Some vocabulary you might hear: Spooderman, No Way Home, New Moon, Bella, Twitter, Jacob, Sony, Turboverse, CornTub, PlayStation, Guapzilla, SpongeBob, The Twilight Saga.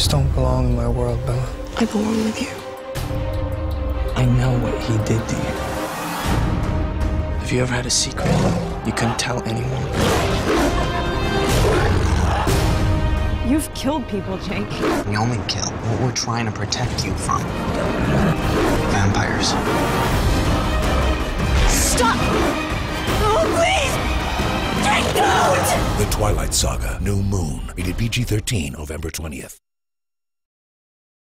just don't belong in my world, Bella. I belong with you. I know what he did to you. If you ever had a secret, you couldn't tell anyone. You've killed people, Jake. We only kill what we're trying to protect you from. Vampires. Stop! Oh, please! Take note! The Twilight Saga, New Moon. Rated PG-13, November 20th.